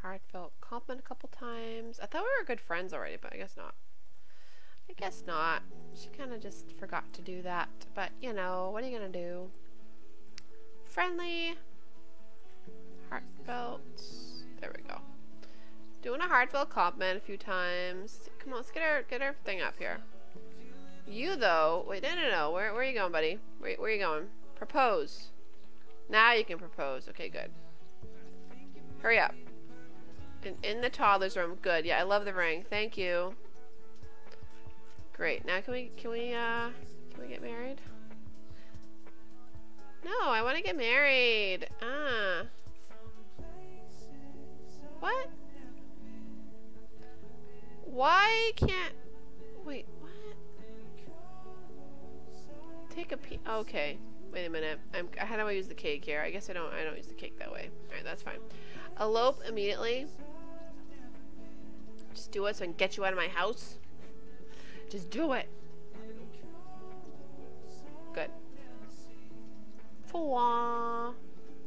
Heartfelt compliment a couple times. I thought we were good friends already, but I guess not. I guess not. She kind of just forgot to do that, but you know, what are you gonna do? Friendly, heartfelt, there we go. Doing a heartfelt compliment a few times. Come on, let's get her thing up here. You though, wait, no, where are you going, buddy? Where are you going? Propose. Now you can propose, okay, good. Hurry up. In the toddler's room, good, yeah, I love the ring, thank you. Great, now can we get married? No, I want to get married. What? Why can't, wait, what? Take a pee, okay, wait a minute. How do I use the cake here? I guess I don't use the cake that way. All right, that's fine. Elope immediately. Just do it so I can get you out of my house. Just do it. Good. Fwa.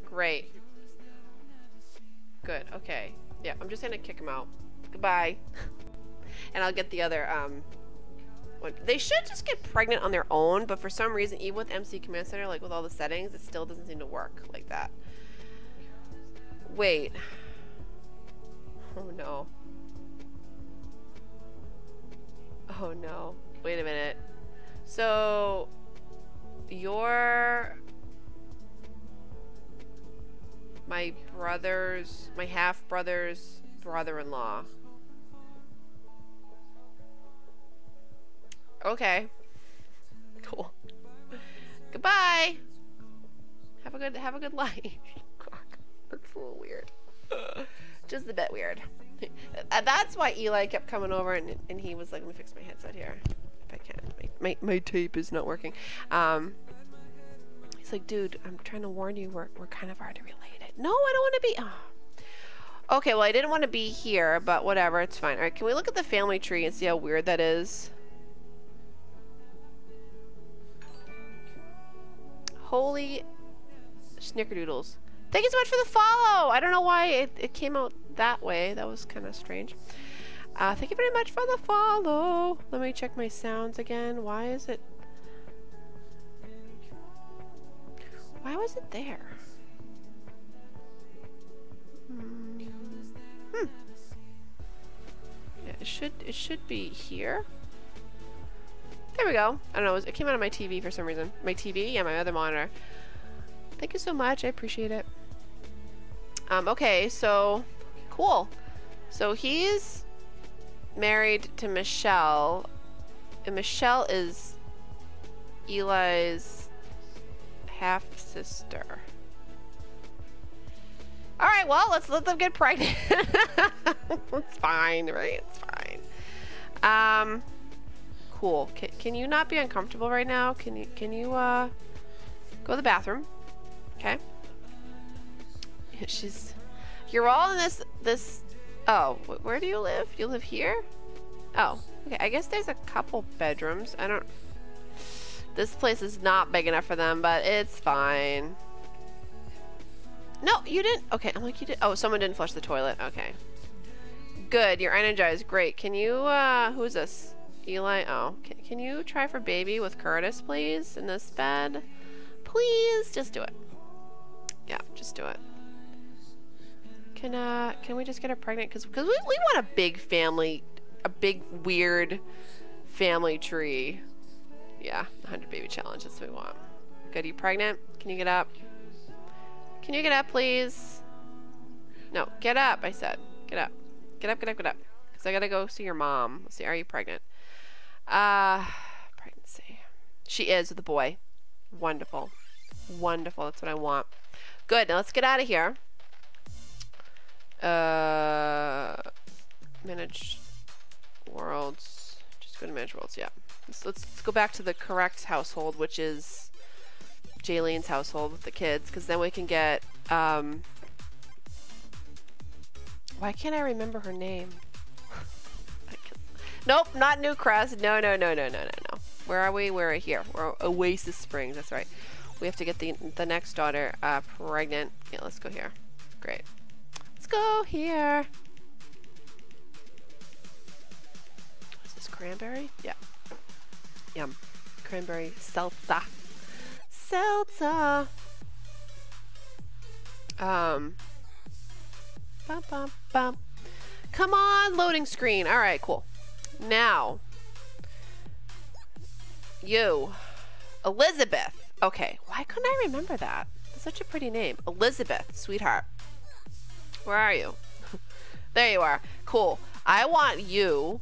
Great. Good. Okay. Yeah, I'm just gonna kick him out. Goodbye. And I'll get the other one. They should just get pregnant on their own, but for some reason, even with MC Command Center, like with all the settings, it still doesn't seem to work like that. Wait. Oh no. Oh no. Wait a minute. So you're my brother's, my half brother's brother-in-law. Okay. Cool. Goodbye. Have a good life. That's a little weird. Just a bit weird. That's why Eli kept coming over and he was like, let me fix my headset here if I can. My tape is not working. He's like, dude, I'm trying to warn you, we're kind of already related. No, I don't want to be. Oh. Okay, well, I didn't want to be here, but whatever, it's fine. All right, can we look at the family tree and see how weird that is? Holy snickerdoodles. Thank you so much for the follow. I don't know why it came out that way. That was kind of strange. Thank you very much for the follow. Let me check my sounds again. Why is it? Why was it there? Yeah, it should be here. There we go. I don't know. It came out of my TV for some reason. My TV? Yeah, my other monitor. Thank you so much. I appreciate it. Okay, so cool. So he's married to Michelle, and Michelle is Eli's half sister. All right, well, let's let them get pregnant. It's fine, right? It's fine. Cool. Can you not be uncomfortable right now? Can you go to the bathroom? Okay. She's. You're all in this. Oh, where do you live? You live here? Oh, okay. I guess there's a couple bedrooms. I don't. This place is not big enough for them, but it's fine. No, you didn't. Okay, I'm like, you did. Oh, someone didn't flush the toilet. Okay. Good. You're energized. Great. Can you? Who's this? Eli. Oh, can you try for baby with Curtis, please? In this bed, please. Just do it. Yeah, just do it. Can we just get her pregnant? Cause we want a big family, a big weird family tree. Yeah, 100 baby challenge. That's what we want. Good, you pregnant? Can you get up? Can you get up, please? No, get up. I said, get up, get up, get up, get up. Cause I gotta go see your mom. Let's see, are you pregnant? Pregnancy. She is with a boy. Wonderful, wonderful. That's what I want. Good, now let's get out of here. Manage worlds. Just go to manage worlds, yeah. Let's go back to the correct household, which is Jaylene's household with the kids, because then we can get, why can't I remember her name? Nope, not New Crest. No. Where are we? We're here. We're Oasis Springs. That's right. We have to get the next daughter pregnant. Yeah, let's go here. Great. Let's go here. Is this cranberry? Yeah. Yum. Cranberry seltzer. Seltzer. Bum, bum, bum. Come on, loading screen. All right, cool. Now, you, Elizabeth. Okay, why couldn't I remember that? That's such a pretty name. Elizabeth, sweetheart. Where are you? There you are. Cool. I want you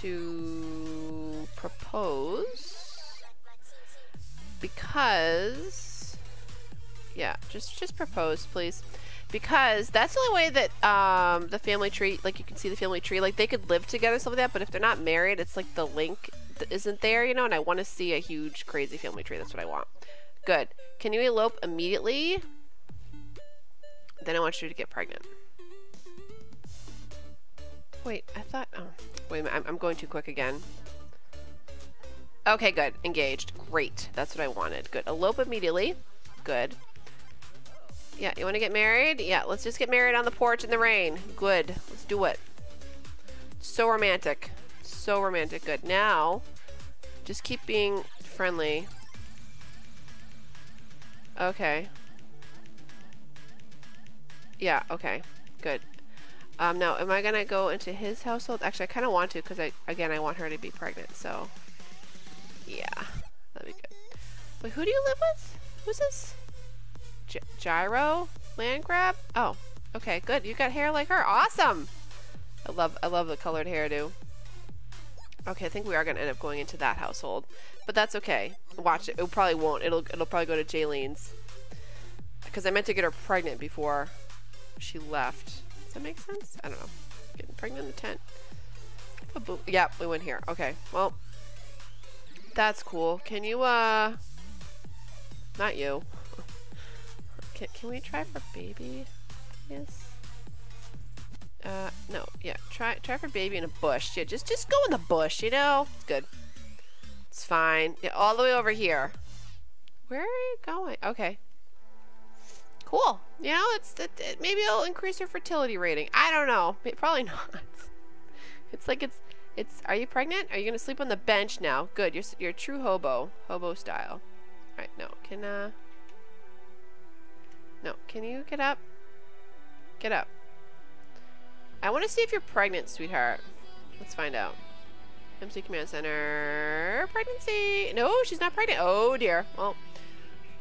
to propose because, yeah, just propose, please. Because that's the only way that the family tree, like you can see the family tree, like they could live together, stuff like that. But if they're not married, it's like the link isn't there, you know. And I want to see a huge, crazy family tree. That's what I want. Good. Can you elope immediately? Then I want you to get pregnant. Wait, I thought. Oh, wait a minute. I'm going too quick again. Okay, good. Engaged. Great. That's what I wanted. Good. Elope immediately. Good. Yeah, you want to get married? Yeah, let's just get married on the porch in the rain. Good. Let's do it. So romantic. So romantic. Good. Now, just keep being friendly. Okay. Yeah, okay. Good. Now, am I going to go into his household? Actually, I kind of want to because, I want her to be pregnant. So, yeah. That'd be good. Wait, who do you live with? Who's this? Gyro Land Grab. Oh, okay, good. You got hair like her. Awesome. I love the colored hairdo. Okay, I think we are gonna end up going into that household, but that's okay. Watch it. It probably won't. It'll probably go to Jaylene's because I meant to get her pregnant before she left. Does that make sense? I don't know. Getting pregnant in the tent. Yeah, we went here. Okay. Well, that's cool. Can you not you. Can we try for baby? Yes. No. Yeah. Try for baby in a bush. Yeah. Just go in the bush. You know. It's good. It's fine. Yeah. All the way over here. Where are you going? Okay. Cool. You know, it maybe it'll increase your fertility rating. I don't know. Probably not. It's like it's. Are you pregnant? Are you gonna sleep on the bench now? Good. You're a true hobo style. All right. No. No, can you get up? Get up. I want to see if you're pregnant, sweetheart. Let's find out. MC Command Center. Pregnancy. No, she's not pregnant. Oh dear. Well,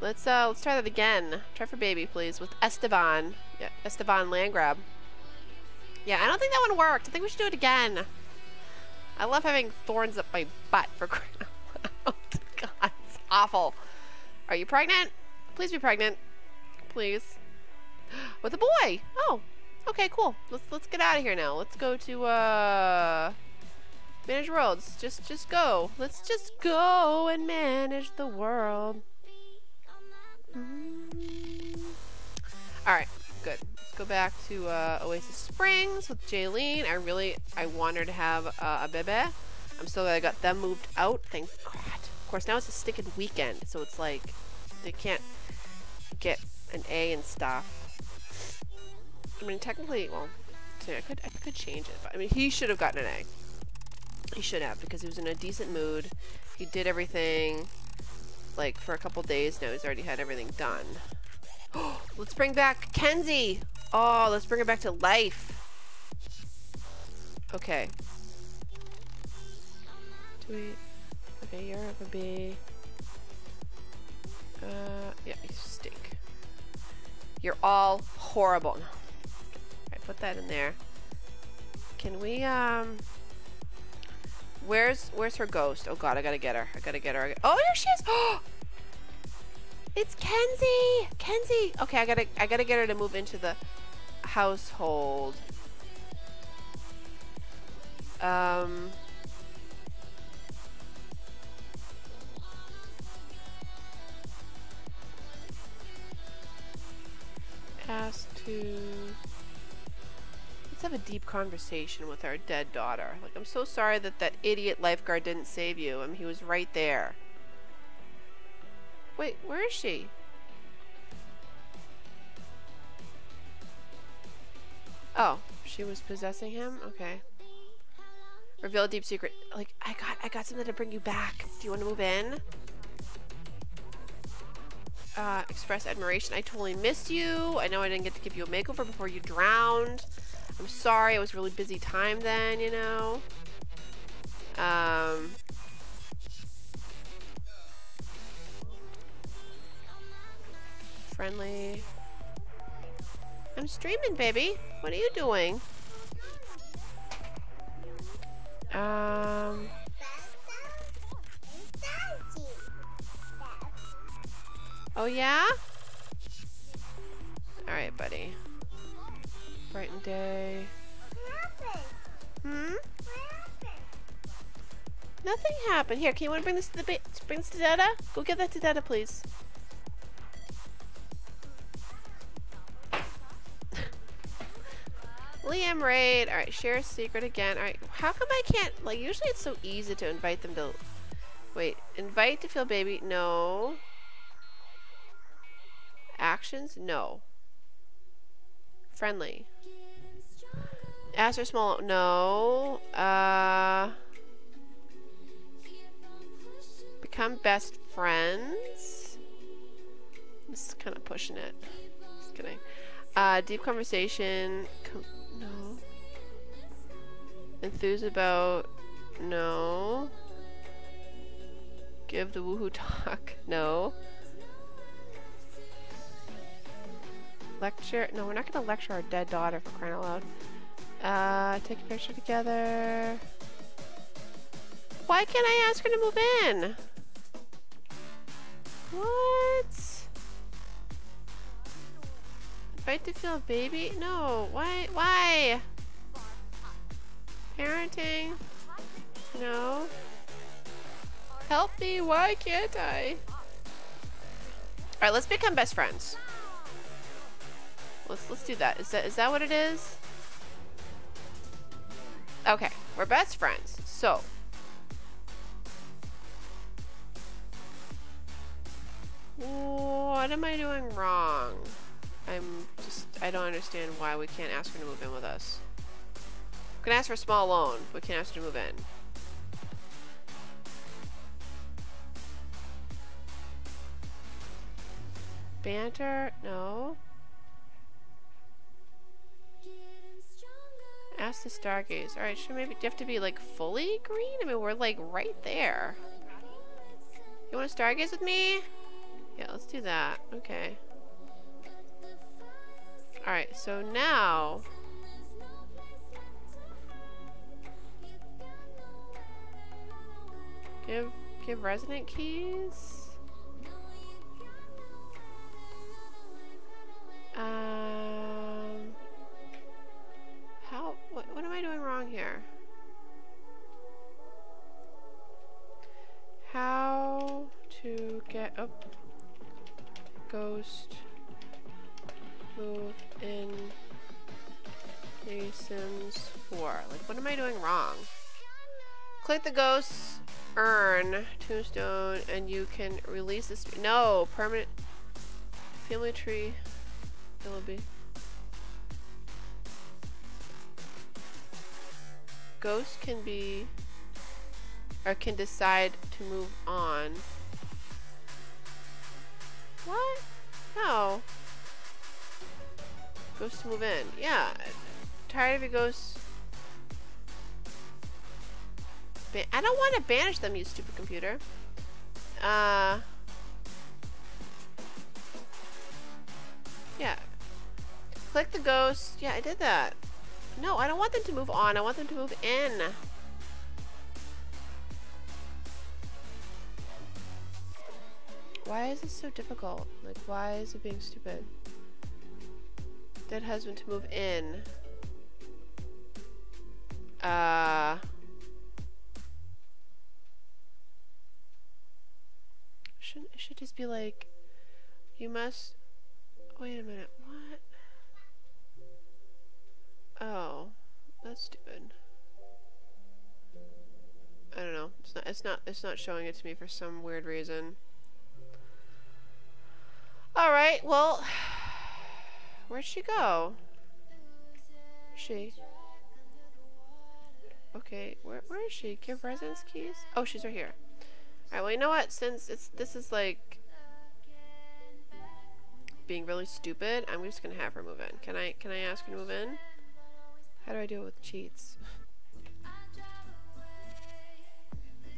let's try that again. Try for baby, please, with Esteban. Yeah, Esteban Land Grab. Yeah, I don't think that one worked. I think we should do it again. I love having thorns up my butt for crying out loud. God, it's awful. Are you pregnant? Please be pregnant. Please. With a boy. Oh. Okay, cool. Let's get out of here now. Let's go to manage worlds. Just go. Let's just go and manage the world. All right. Good. Let's go back to Oasis Springs with Jaylene. I want her to have a bebe. I'm so glad I got them moved out. Thank God. Of course, now it's a stinking weekend, so it's like they can't get an A and stuff. I mean, technically, well, I could change it, but I mean, he should have gotten an A. He should have, because he was in a decent mood. He did everything, like, for a couple days now. He's already had everything done. Let's bring back Kenzie. Oh, let's bring her back to life. Okay. Okay, you're a baby. Yeah, you stink. You're all horrible. No. Alright, put that in there. Can we, where's her ghost? Oh god, I gotta get her. Oh, here she is! Oh! It's Kenzie! Kenzie! Okay, I gotta get her to move into the household. Ask to. Let's have a deep conversation with our dead daughter. Like, I'm so sorry that that idiot lifeguard didn't save you. I mean, he was right there. Wait, where is she? Oh, she was possessing him? Okay. Reveal a deep secret. Like, I got something to bring you back. Do you want to move in? Express admiration. I totally missed you. I know I didn't get to give you a makeover before you drowned. I'm sorry. It was a really busy time then, you know. Friendly. I'm streaming, baby. What are you doing? Oh yeah? Alright, buddy. Brighten day. What happened? Hmm? What happened? Nothing happened. Here, can you bring this to the Dada? Go get that to Dada, please. Liam raid. Alright, share a secret again. Alright, how come I can't, like, usually it's so easy to invite them to, wait, invite to feel baby, no. Actions? No. Friendly. Ask her small. No. Become best friends. I'm just kind of pushing it. Just kidding. Deep conversation. No. Enthuse about. No. Give the woohoo talk. No. Lecture? No, we're not gonna lecture our dead daughter for crying out loud. Take a picture together. Why can't I ask her to move in? What? Invite to feel baby? No. Why? Why? Parenting? No. Help me. Why can't I? Alright, let's become best friends. Let's do that. Is that what it is? Okay, we're best friends. So what am I doing wrong? I don't understand why we can't ask her to move in with us. We can ask for a small loan, we can't ask her to move in. Banter? No. Ask the stargaze. Alright, should maybe do you have to be like fully green? I mean, we're like right there. You want to stargaze with me? Yeah, let's do that. Okay. Alright, so now give resident keys. What am I doing wrong here? How to get a ghost move in The Sims 4. Like, what am I doing wrong? Click the ghosts, earn tombstone, and you can release this. No, permanent family tree. It'll be. Ghosts can be, or can decide to move on. What? No. Ghosts to move in. Yeah. Tired of your ghosts. I don't want to banish them, you stupid computer. Yeah. Click the ghost. Yeah, I did that. No, I don't want them to move on. I want them to move in. Why is this so difficult? Like, why is it being stupid? Dead husband to move in. Shouldn't it should just be like, you must. Wait a minute. What? Oh. That's stupid. I don't know. It's not showing it to me for some weird reason. Alright, well, where'd she go? She. Okay, where is she? Give residence keys? Oh, she's right here. Alright, well, you know what? Since this is like being really stupid, I'm just gonna have her move in. Can I ask her to move in? How do I deal with cheats?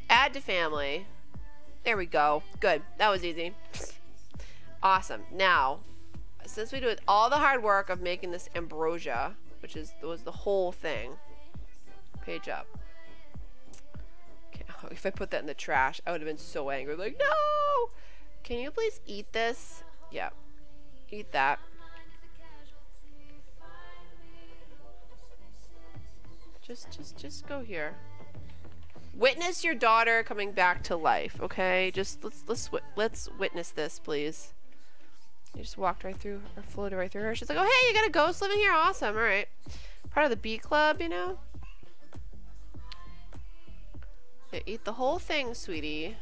Add to family. There we go. Good. That was easy. Awesome. Now, since we did all the hard work of making this ambrosia, which was the whole thing. Page up. Okay. Oh, if I put that in the trash, I would have been so angry. Like, no! Can you please eat this? Yeah. Eat that. Just go here. Witness your daughter coming back to life, okay? Just let's witness this, please. You just walked right through or floated right through her. She's like, oh hey, you got a ghost living here? Awesome, all right. Part of the bee club, you know? Yeah, eat the whole thing, sweetie.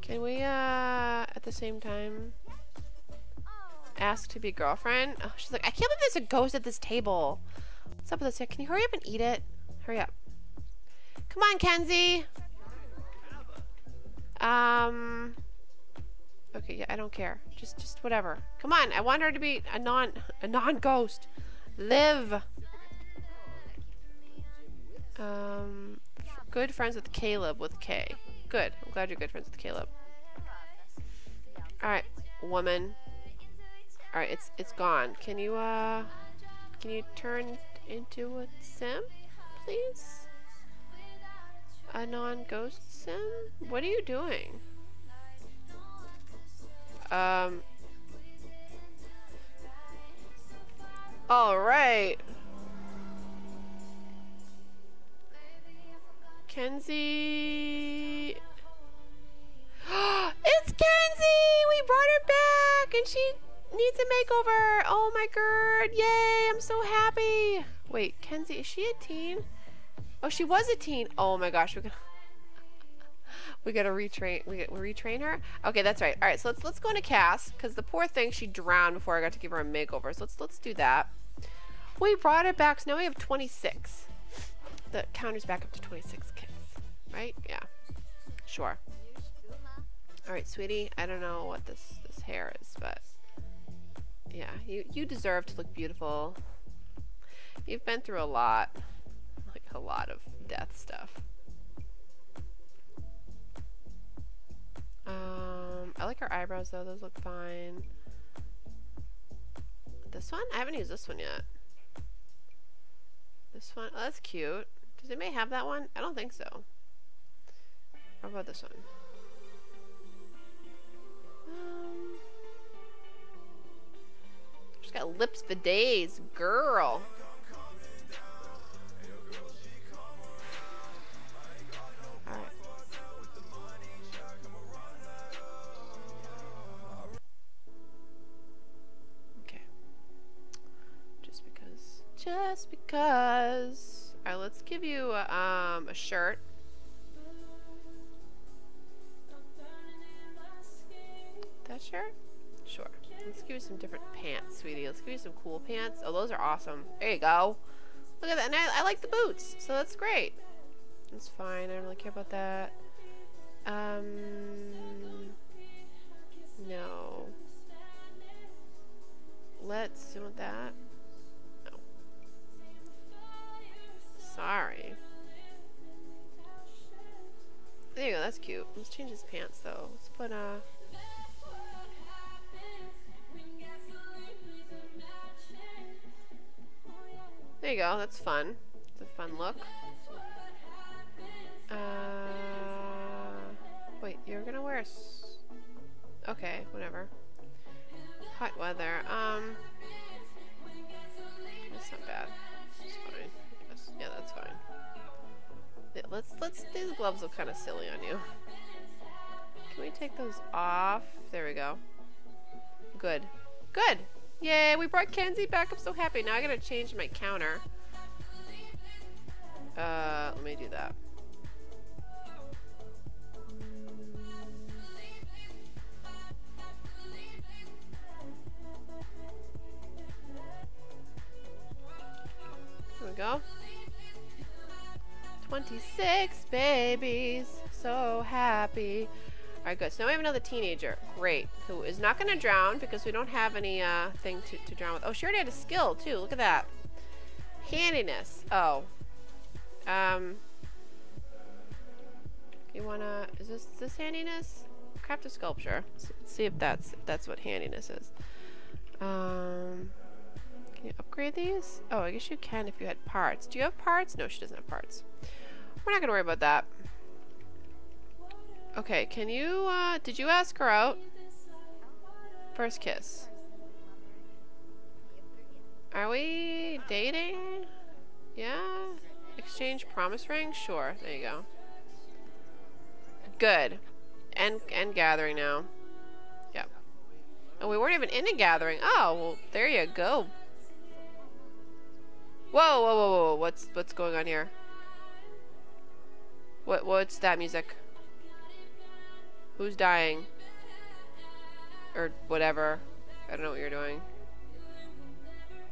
Can we at the same time ask to be girlfriend? Oh, she's like, I can't believe there's a ghost at this table. What's up with this? Can you hurry up and eat it? Hurry up. Come on, Kenzie. Okay, yeah, I don't care. Just whatever. Come on, I want her to be a non-ghost. Live. Good friends with Caleb with K. Good. I'm glad you're good friends with Caleb. All right, woman. All right, it's gone. Can you turn into a sim, please? A non-ghost sim? What are you doing? Alright. Kenzie. It's Kenzie! We brought her back and she needs a makeover. Oh my god. Yay, I'm so happy. Wait, Kenzie, is she a teen? Oh, she was a teen. Oh my gosh, we gotta retrain. We retrain her. Okay, that's right. All right, so let's go into Cass because the poor thing, she drowned before I got to give her a makeover. So let's do that. We brought her back. So now we have 26. The counter's back up to 26 kids, right? Yeah, sure. All right, sweetie. I don't know what this hair is, but yeah, you deserve to look beautiful. You've been through a lot. A lot of death stuff. I like her eyebrows though, those look fine. This one? I haven't used this one yet. This one? Oh, that's cute. Does anybody have that one? I don't think so. How about this one? She's got lips for days, girl. Just because. All right, let's give you a shirt. That shirt? Sure. Let's give you some different pants, sweetie. Let's give you some cool pants. Oh, those are awesome. There you go. Look at that. And I like the boots, so that's great. That's fine. I don't really care about that. No. Let's do that. Sorry. There you go, that's cute. Let's change his pants though. Let's put there you go, that's fun. It's a fun look. Wait, you're gonna wear a... Okay, whatever. Hot weather. That's not bad. Yeah, that's fine. Yeah, let's these gloves look kind of silly on you. Can we take those off? There we go. Good. Good. Yay, we brought Kenzie back. I'm so happy. Now I gotta change my counter. Let me do that. There we go. 26 babies, so happy. All right, good. So now we have another teenager. Great. Who is not going to drown because we don't have any thing to drown with. Oh, she already had a skill too. Look at that. Handiness. Oh. You wanna? Is this handiness? Craft a sculpture. Let's see if that's what handiness is. Can you upgrade these? Oh, I guess you can if you had parts. Do you have parts? No, she doesn't have parts. We're not gonna worry about that. Okay, can you, did you ask her out? First kiss. Are we dating? Yeah? Exchange promise ring? Sure, there you go. Good. And gathering now. Yep. And we weren't even in a gathering. Oh, well, there you go. Whoa, whoa, whoa, whoa, what's going on here? What's that music? Who's dying? Or whatever. I don't know what you're doing.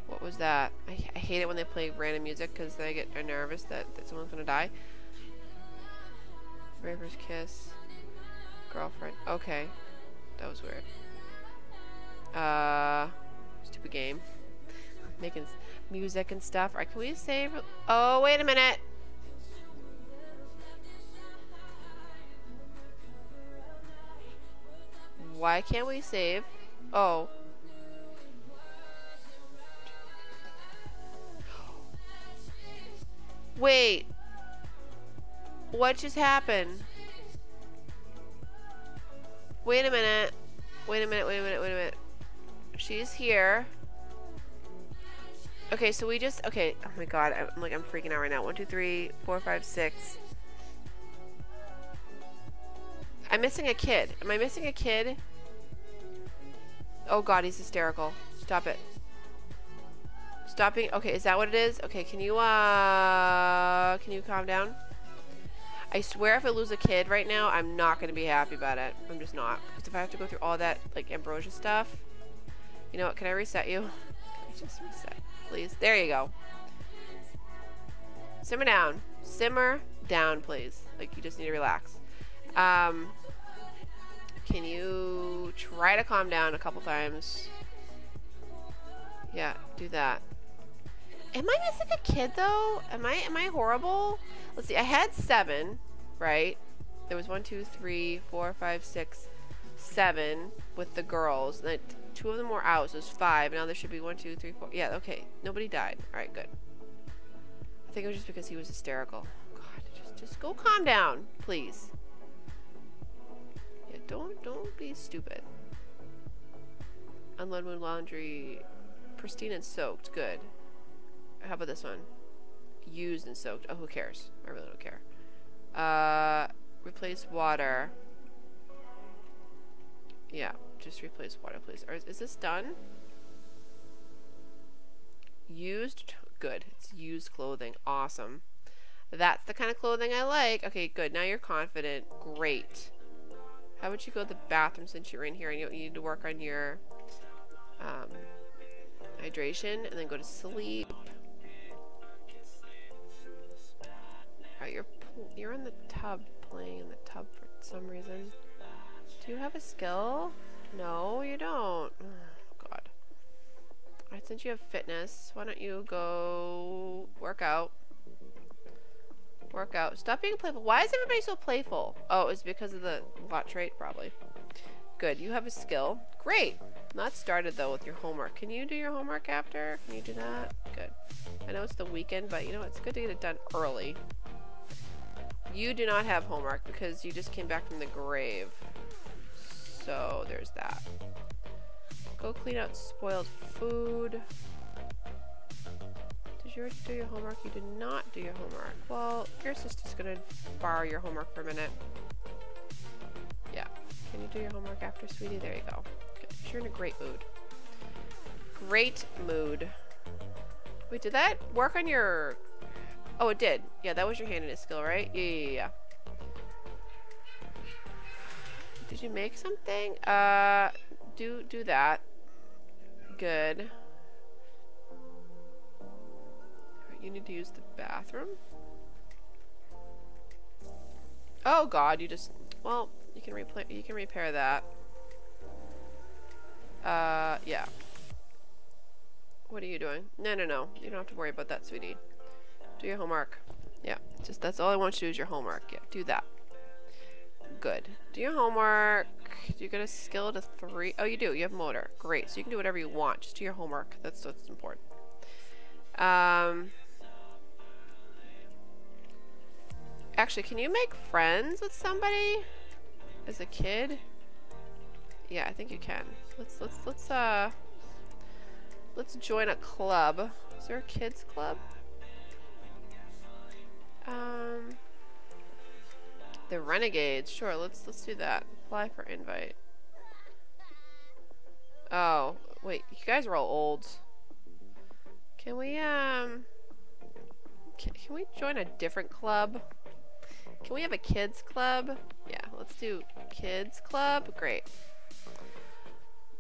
What was that? I hate it when they play random music because they get nervous that someone's gonna die. Raver's kiss. Girlfriend. Okay. That was weird. Stupid game. Making music and stuff. Alright, can we save? Oh, wait a minute. Why can't we save? Oh. Wait. What just happened? Wait a minute. Wait a minute, wait a minute, wait a minute. She's here. Okay, so we just, okay. Oh my God, I'm freaking out right now. 1, 2, 3, 4, 5, 6. I'm missing a kid. Am I missing a kid? Oh God, he's hysterical. Stop it. Stopping. Okay, is that what it is? Okay, can you calm down? I swear if I lose a kid right now, I'm not going to be happy about it. I'm just not. Because if I have to go through all that, like, ambrosia stuff. You know what? Can I reset you? Can I just reset? Please. There you go. Simmer down. Simmer down, please. Like, you just need to relax. Can you try to calm down a couple times? Yeah, do that. Am I missing a kid though? Am I horrible? Let's see, I had 7, right? There was 1, 2, 3, 4, 5, 6, 7 with the girls. And 2 of them were out, so there's 5. Now there should be 1, 2, 3, 4. Yeah, okay, nobody died. All right, good. I think it was just because he was hysterical. God, just go calm down, please. Yeah, don't be stupid. Unload wound laundry, pristine and soaked. Good. How about this one? Used and soaked. Oh, who cares? I really don't care. Replace water. Yeah, just replace water, please. Or is this done? Used. Good. It's used clothing. Awesome. That's the kind of clothing I like. Okay, good. Now you're confident. Great. How about you go to the bathroom since you're in here and you need to work on your hydration and then go to sleep. Alright, you're in the tub, playing in the tub for some reason. Do you have a skill? No, you don't. Oh, God. Alright, since you have fitness, why don't you go work out? Work out. Stop being playful. Why is everybody so playful? Oh, it's because of the lot trait, probably. Good. You have a skill. Great. Not started though with your homework. Can you do your homework after? Can you do that? Good. I know it's the weekend, but you know what? It's good to get it done early. You do not have homework because you just came back from the grave. So there's that. Go clean out spoiled food. Did you already do your homework? You did not do your homework. Well, your sister's gonna borrow your homework for a minute. Yeah. Can you do your homework after, sweetie? There you go. You're in a great mood. Great mood. Wait, did that work on your Oh, it did. Yeah, that was your handedness skill, right? Yeah. Did you make something? Do that. Good. You need to use the bathroom. Oh God, you just, well, you can repair that. Yeah. What are you doing? No. You don't have to worry about that, sweetie. Do your homework. Yeah, just that's all I want you to do is your homework. Yeah, do that. Good. Do your homework. Do you get a skill to 3? Oh, you do. You have motor. Great. So you can do whatever you want. Just do your homework. That's what's important. Actually, can you make friends with somebody as a kid? Yeah, I think you can. Let's join a club. Is there a kids club? The Renegades. Sure, let's do that. Apply for invite. Oh, wait. You guys are all old. Can we can we join a different club? Can we have a kids club? Yeah, let's do kids club. Great.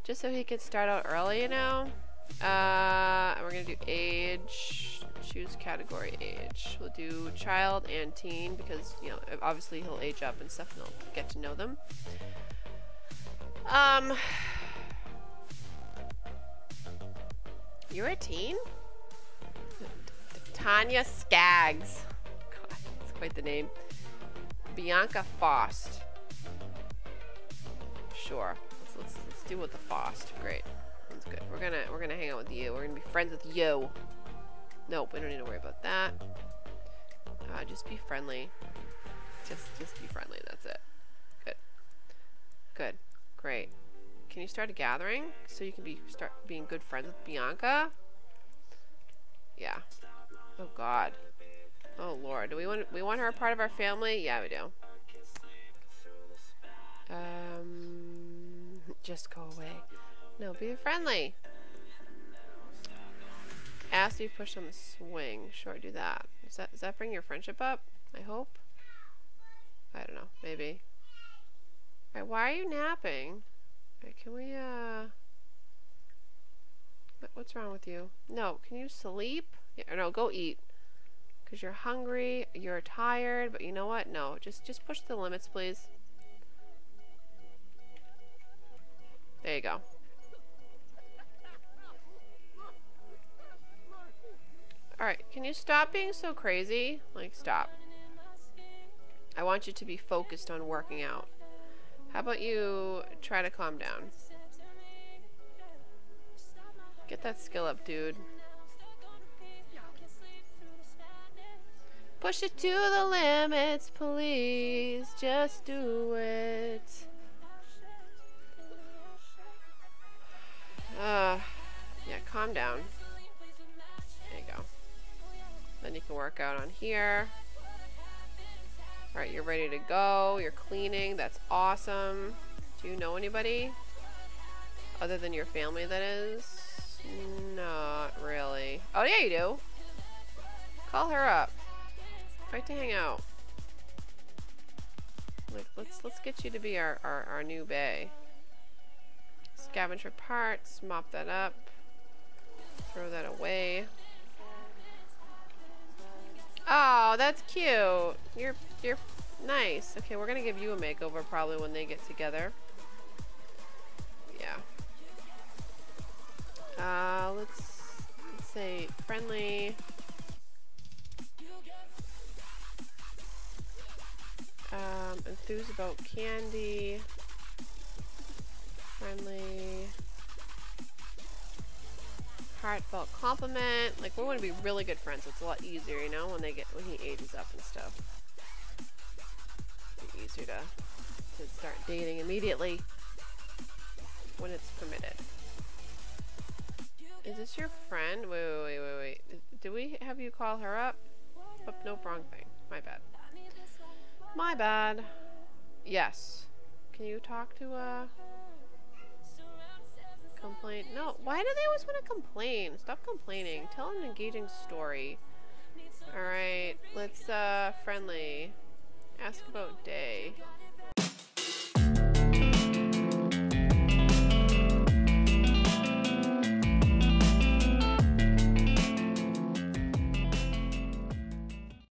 Just so he could start out early, you know. We're gonna do age. Choose category age. We'll do child and teen because, you know, obviously he'll age up and stuff and I'll get to know them. You're a teen? Tanya Skaggs. God, that's quite the name. Bianca Faust. Sure. Let's do with the Faust. Great. That's good. We're gonna hang out with you. We're gonna be friends with you. Nope, we don't need to worry about that. Just be friendly. Just be friendly. That's it. Good. Great. Can you start a gathering so you can start being good friends with Bianca? Yeah. Oh God. Oh Lord. Do we want her a part of our family? Yeah, we do. Just go away. No, be friendly. Ask to be pushed on the swing. Sure, do that. Does that bring your friendship up? I hope. I don't know. Maybe. All right, why are you napping? All right, can we what's wrong with you? No, can you sleep? Yeah, or no, go eat. Cause you're hungry, you're tired, but you know what? No, just push the limits, please. There you go. Alright, can you stop being so crazy? Like, stop. I want you to be focused on working out. How about you try to calm down? Get that skill up, dude. Push it to the limits, please. Just do it. Yeah, calm down. There you go. Then you can work out on here. Alright, you're ready to go. You're cleaning. That's awesome. Do you know anybody? Other than your family, that is? Not really. Oh, yeah, you do. Call her up. Try to hang out. Like, let's get you to be our new bae. Scavenge for parts, mop that up, throw that away. Oh, that's cute. You're nice. Okay, we're gonna give you a makeover probably when they get together. Yeah. Let's say friendly. Enthused about candy. Friendly, heartfelt compliment. Like, we're going to be really good friends. So it's a lot easier, you know, when he ages up and stuff. It'll be easier to start dating immediately when it's permitted. Is this your friend? Wait. Did we have you call her up? Oh, nope, wrong thing. My bad. Yes. Can you talk to complain? No, why do they always want to complain? Stop complaining. Tell an engaging story. Alright, let's friendly. Ask about day.